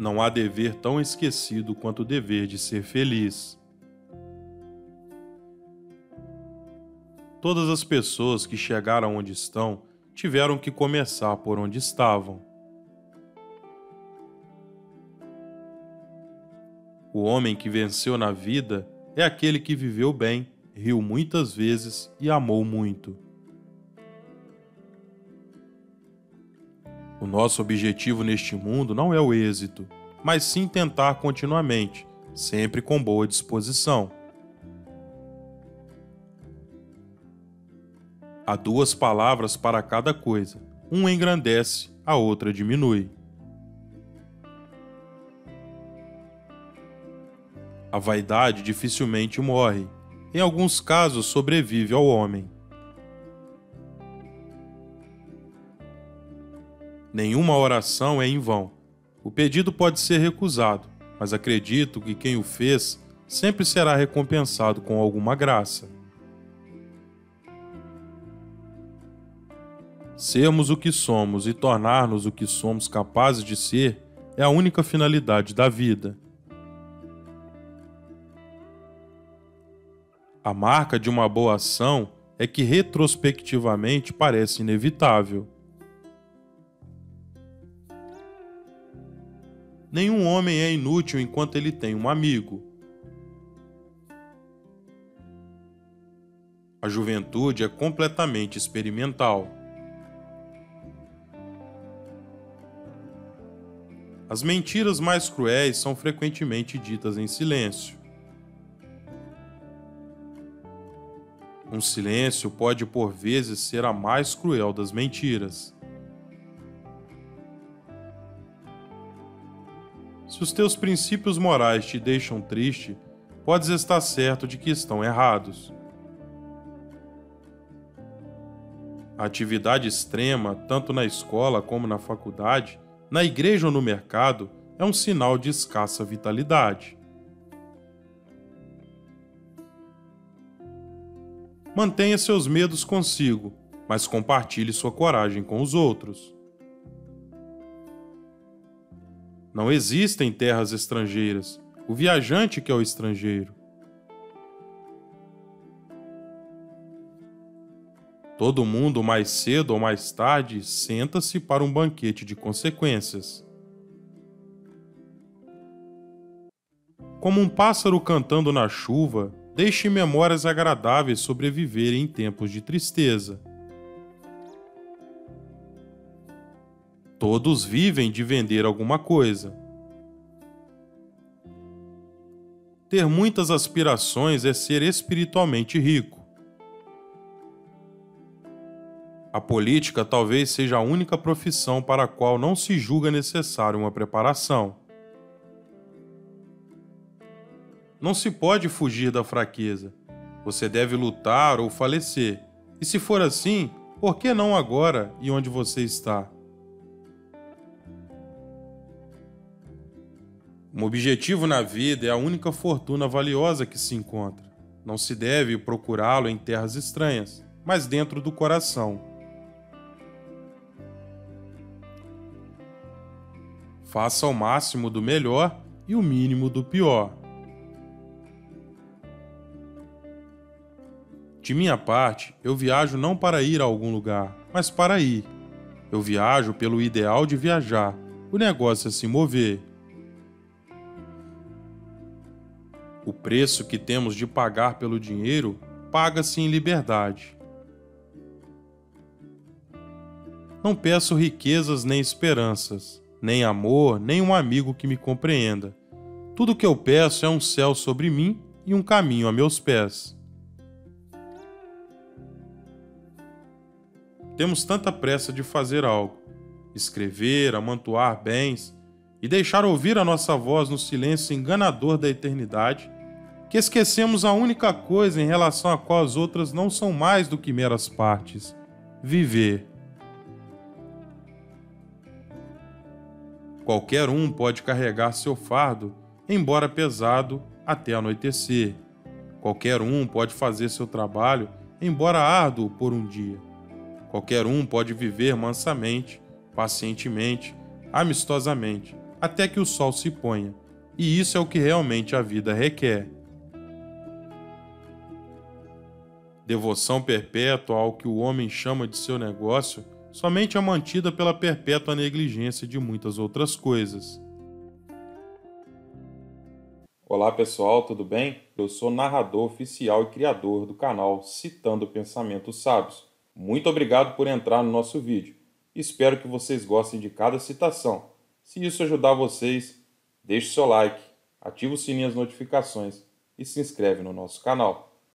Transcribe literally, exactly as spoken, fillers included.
Não há dever tão esquecido quanto o dever de ser feliz. Todas as pessoas que chegaram onde estão tiveram que começar por onde estavam. O homem que venceu na vida é aquele que viveu bem, riu muitas vezes e amou muito. O nosso objetivo neste mundo não é o êxito, mas sim tentar continuamente, sempre com boa disposição. Há duas palavras para cada coisa. Uma engrandece, a outra diminui. A vaidade dificilmente morre. Em alguns casos, sobrevive ao homem. Nenhuma oração é em vão. O pedido pode ser recusado, mas acredito que quem o fez sempre será recompensado com alguma graça. Sermos o que somos e tornar-nos o que somos capazes de ser é a única finalidade da vida. A marca de uma boa ação é que retrospectivamente parece inevitável. Nenhum homem é inútil enquanto ele tem um amigo. A juventude é completamente experimental. As mentiras mais cruéis são frequentemente ditas em silêncio. Um silêncio pode, por vezes, ser a mais cruel das mentiras. Se os teus princípios morais te deixam triste, podes estar certo de que estão errados. A atividade extrema, tanto na escola como na faculdade, na igreja ou no mercado, é um sinal de escassa vitalidade. Mantenha seus medos consigo, mas compartilhe sua coragem com os outros. Não existem terras estrangeiras. O viajante que é o estrangeiro. Todo mundo, mais cedo ou mais tarde, senta-se para um banquete de consequências. Como um pássaro cantando na chuva, deixe memórias agradáveis sobreviverem em tempos de tristeza. Todos vivem de vender alguma coisa. Ter muitas aspirações é ser espiritualmente rico. A política talvez seja a única profissão para a qual não se julga necessária uma preparação. Não se pode fugir da fraqueza. Você deve lutar ou falecer. E se for assim, por que não agora e onde você está? Um objetivo na vida é a única fortuna valiosa que se encontra. Não se deve procurá-lo em terras estranhas, mas dentro do coração. Faça o máximo do melhor e o mínimo do pior. De minha parte, eu viajo não para ir a algum lugar, mas para ir. Eu viajo pelo ideal de viajar, o negócio é se mover. O preço que temos de pagar pelo dinheiro paga-se em liberdade. Não peço riquezas nem esperanças, nem amor, nem um amigo que me compreenda. Tudo o que eu peço é um céu sobre mim e um caminho a meus pés. Temos tanta pressa de fazer algo, escrever, amontoar bens e deixar ouvir a nossa voz no silêncio enganador da eternidade, que esquecemos a única coisa em relação à qual as outras não são mais do que meras partes: viver. Qualquer um pode carregar seu fardo, embora pesado, até anoitecer. Qualquer um pode fazer seu trabalho, embora árduo por um dia. Qualquer um pode viver mansamente, pacientemente, amistosamente, até que o sol se ponha, e isso é o que realmente a vida requer. Devoção perpétua ao que o homem chama de seu negócio somente é mantida pela perpétua negligência de muitas outras coisas. Olá pessoal, tudo bem? Eu sou narrador oficial e criador do canal Citando Pensamentos Sábios. Muito obrigado por entrar no nosso vídeo. Espero que vocês gostem de cada citação. Se isso ajudar vocês, deixe seu like, ative o sininho das notificações e se inscreve no nosso canal.